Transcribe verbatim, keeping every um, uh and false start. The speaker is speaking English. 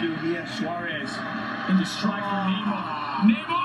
do here. Suarez in the strike from Neymar. Neymar!